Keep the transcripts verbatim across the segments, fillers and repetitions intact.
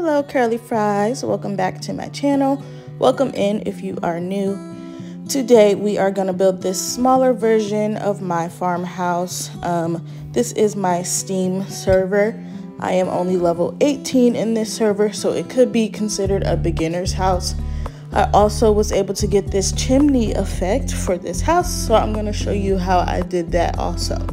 Hello Curly Fries, welcome back to my channel. Welcome in if you are new. Today we are going to build this smaller version of my farmhouse. Um, this is my Steam server. I am only level eighteen in this server, so it could be considered a beginner's house. I also was able to get this chimney effect for this house, so I'm going to show you how I did that also.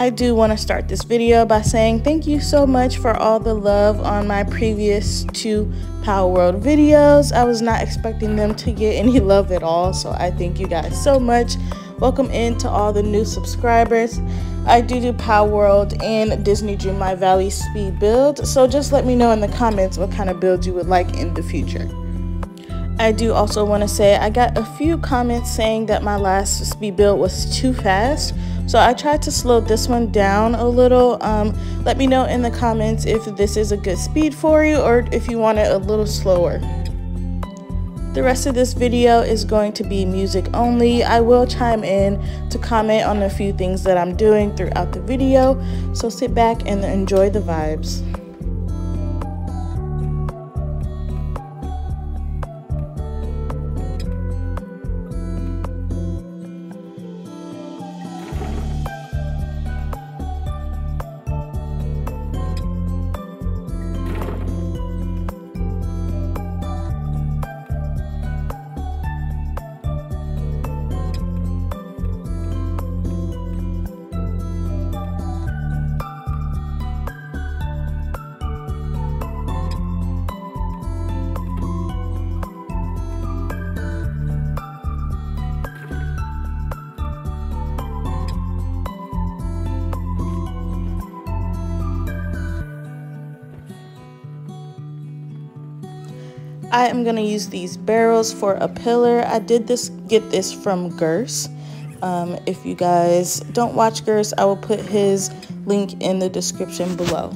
I do want to start this video by saying thank you so much for all the love on my previous two Power World videos. I was not expecting them to get any love at all, so I thank you guys so much. Welcome in to all the new subscribers. I do do Power World and Disney Dream My Valley speed build, so just let me know in the comments what kind of build you would like in the future. I do also want to say I got a few comments saying that my last speed build was too fast, so I tried to slow this one down a little. Um, let me know in the comments if this is a good speed for you or if you want it a little slower. The rest of this video is going to be music only. I will chime in to comment on a few things that I'm doing throughout the video, so sit back and enjoy the vibes. I am going to use these barrels for a pillar. I did this get this from Gers. Um, if you guys don't watch Gers, I will put his link in the description below.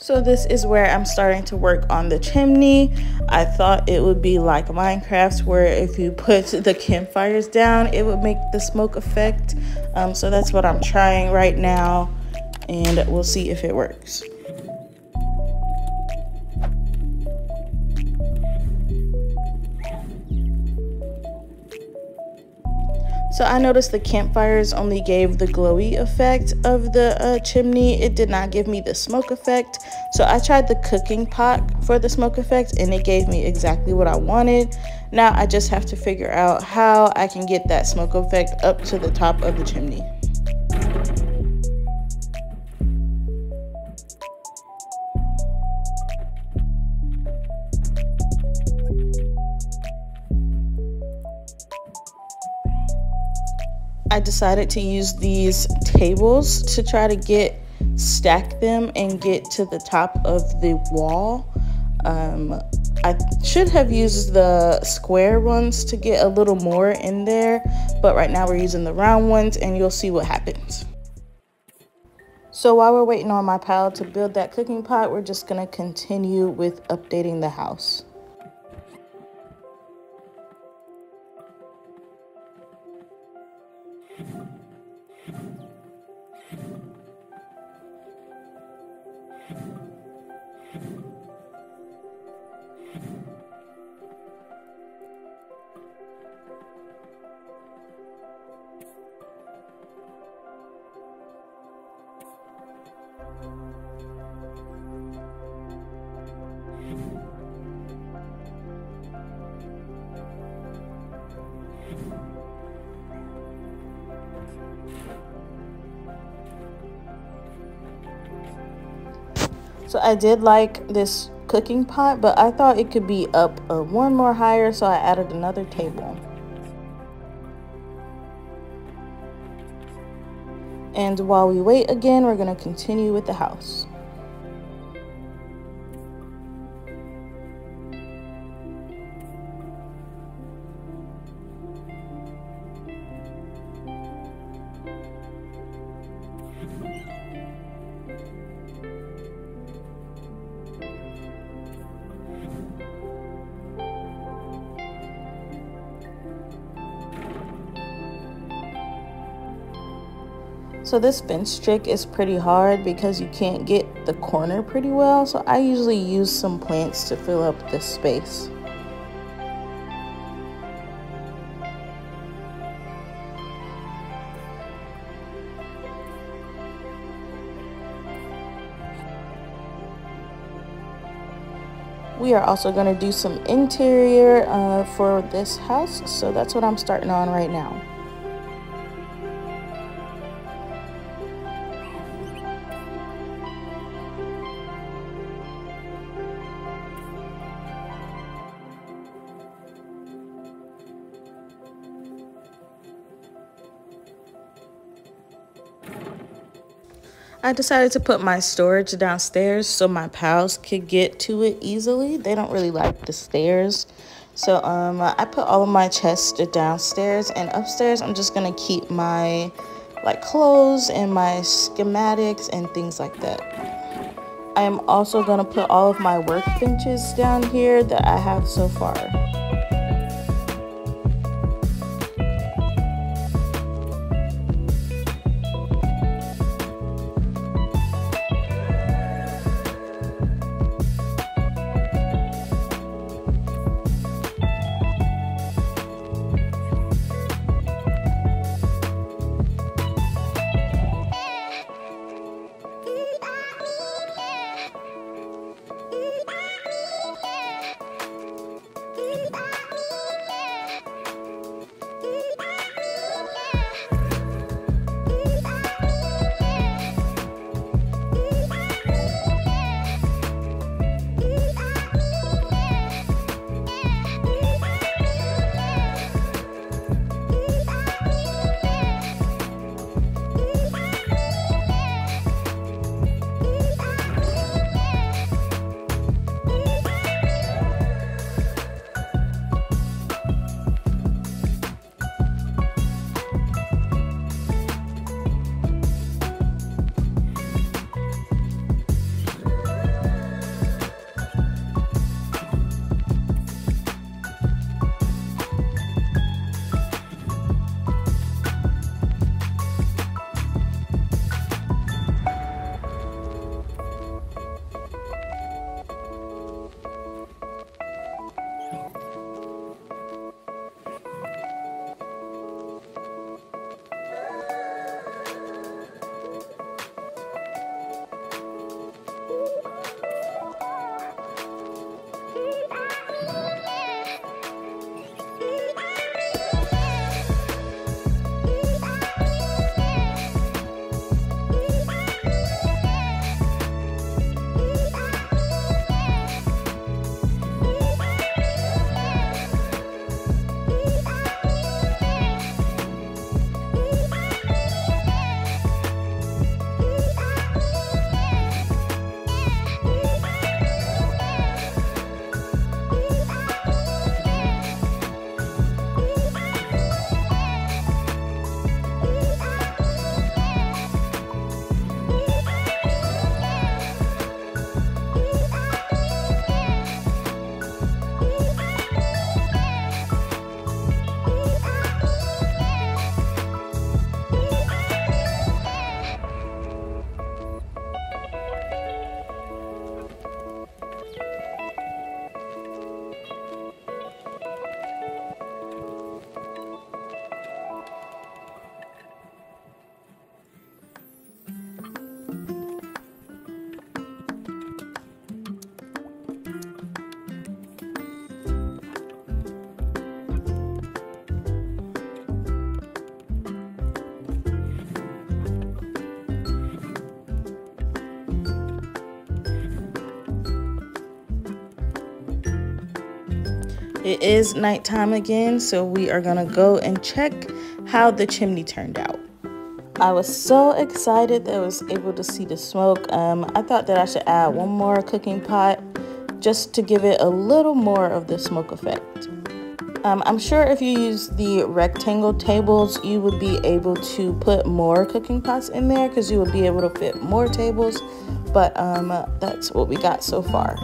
So this is where I'm starting to work on the chimney. I thought it would be like Minecraft, where if you put the campfires down, it would make the smoke effect. Um, so that's what I'm trying right now, and we'll see if it works. So I noticed the campfires only gave the glowy effect of the uh, chimney. It did not give me the smoke effect. So I tried the cooking pot for the smoke effect and it gave me exactly what I wanted. Now I just have to figure out how I can get that smoke effect up to the top of the chimney. I decided to use these tables to try to get stack them and get to the top of the wall. Um, I should have used the square ones to get a little more in there, but right now we're using the round ones and you'll see what happens. So while we're waiting on my pile to build that cooking pot, we're just going to continue with updating the house. So I did like this cooking pot, but I thought it could be up uh, one more higher, so I added another table. And while we wait again, we're going to continue with the house. So this fence trick is pretty hard because you can't get the corner pretty well, so I usually use some plants to fill up this space. We are also going to do some interior uh, for this house, so that's what I'm starting on right now. I decided to put my storage downstairs so my pals could get to it easily. They don't really like the stairs. So um, I put all of my chests downstairs, and upstairs I'm just going to keep my like clothes and my schematics and things like that. I am also going to put all of my workbenches down here that I have so far. It is nighttime again, so we are gonna go and check how the chimney turned out. I was so excited that I was able to see the smoke. Um, I thought that I should add one more cooking pot just to give it a little more of the smoke effect. Um, I'm sure if you use the rectangle tables, you would be able to put more cooking pots in there because you would be able to fit more tables. But um, that's what we got so far.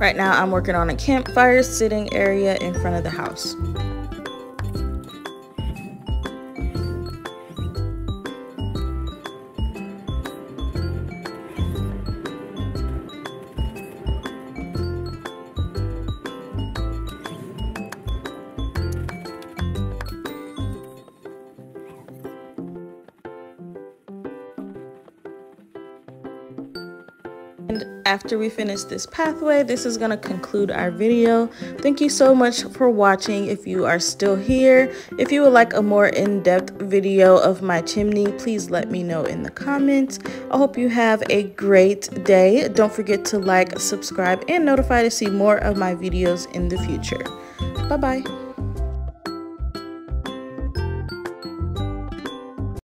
Right now, I'm working on a campfire sitting area in front of the house. And after we finish this pathway, this is going to conclude our video. Thank you so much for watching if you are still here. If you would like a more in-depth video of my chimney, please let me know in the comments. I hope you have a great day. Don't forget to like, subscribe, and notify to see more of my videos in the future. Bye-bye.